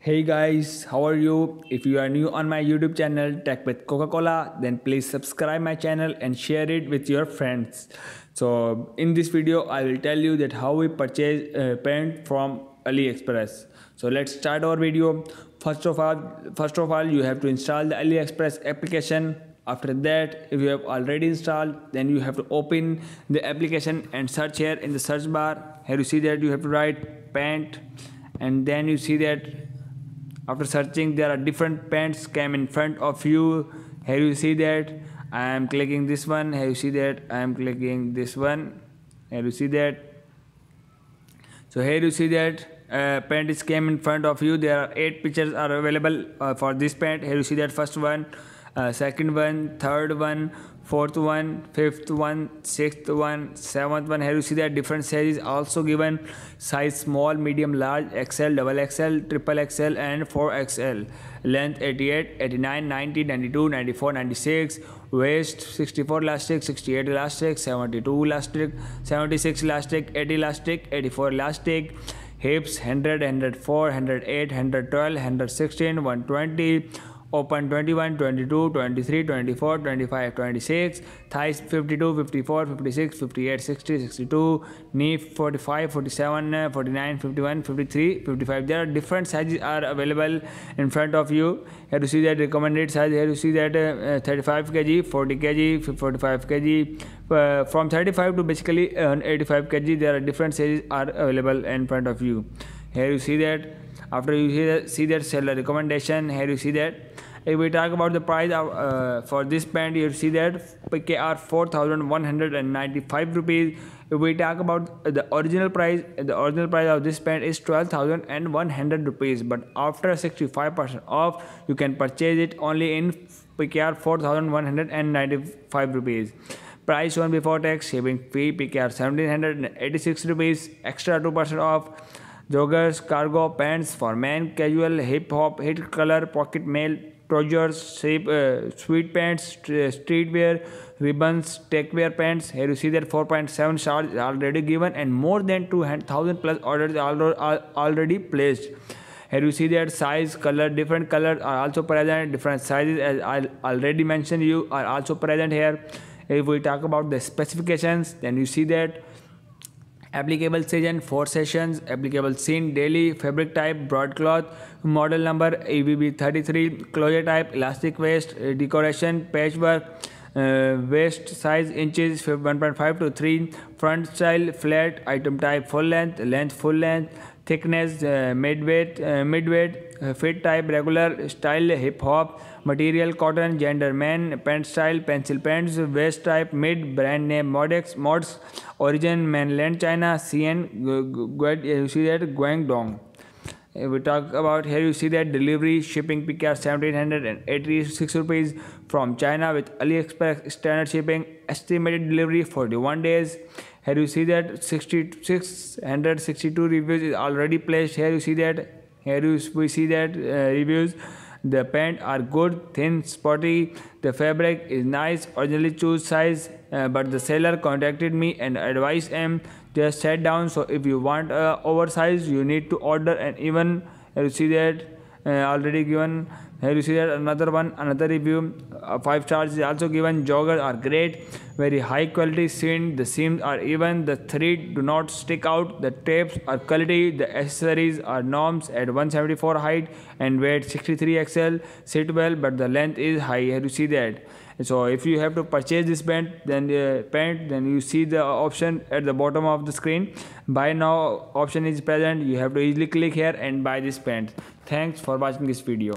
Hey guys, how are you? If you are new on my YouTube channel Tech with Coca-Cola, then please subscribe my channel and share it with your friends. So in this video I will tell you that how we purchase paint from AliExpress. So let's start our video. First of all, you have to install the AliExpress application. After that, if you have already installed, then you have to open the application and search here in the search bar. Here you see that you have to write paint, and then you see that after searching there are different paints came in front of you. Here you see that I am clicking this one. Here you see that I am clicking this one. Here you see that. So here you see that paint is came in front of you. There are 8 pictures are available for this paint. Here you see that first one, second one, third one, fourth one, fifth one, sixth one, seventh one. Here you see that different sizes also given, size small, medium, large, XL, double XL, triple XL and 4XL. Length 88, 89, 90, 92, 94, 96. Waist 64 elastic, 68 elastic, 72 elastic, 76 elastic, 80 elastic, 84 elastic. Hips 100, 104, 108, 112, 116, 120. Open 21, 22, 23, 24, 25, 26, thighs 52, 54, 56, 58, 60, 62, knee 45, 47, 49, 51, 53, 55. There are different sizes are available in front of you. Here you see that recommended size. Here you see that 35 kg, 40 kg, 45 kg. From 35 to basically 85 kg, there are different sizes are available in front of you. Here you see that. After you see that seller recommendation, here you see that. If we talk about the price for this pant, you see that PKR 4,195 rupees. If we talk about the original price of this pant is 12,100 rupees. But after 65% off, you can purchase it only in PKR 4,195 rupees. Price shown before tax, shipping fee PKR 1,786 rupees, extra 2% off. Joggers, cargo pants for men, casual, hip hop, hit color, pocket mail, trousers, sweet pants, streetwear, ribbons, techwear pants. Here you see that 4.7 stars already given and more than 2,000 plus orders are already placed. Here you see that size, color, different colors are also present, different sizes as I already mentioned you are also present here. If we talk about the specifications, then you see that applicable season 4 sessions, applicable scene daily, fabric type broadcloth, model number ABB 33, closure type elastic waist, decoration patchwork, waist size inches 1.5 to 3, front style flat, item type full length, full length, thickness mid weight, fit type regular, style hip hop, material cotton, gender men, pant style pencil pants, waist type mid, brand name modx, origin mainland China, CN, you see that Guangdong. If we talk about here, you see that delivery shipping PKR 1,786 rupees from China with AliExpress standard shipping, estimated delivery 41 days. Here you see that 662 reviews is already placed. Here you see that reviews. The pants are good, thin, sporty. The fabric is nice. Originally choose size, but the seller contacted me and advised him just set down. So if you want oversized, you need to order. And even you see that already given. Here you see that another review, 5 stars is also given. Joggers are great, very high quality seam. The seams are even, the thread do not stick out, the tapes are quality, the accessories are norms at 174 height and weight 63 XL, sit well but the length is high. Here you see that. So if you have to purchase this pant, then you see the option at the bottom of the screen, buy now option is present. You have to easily click here and buy this pant. Thanks for watching this video.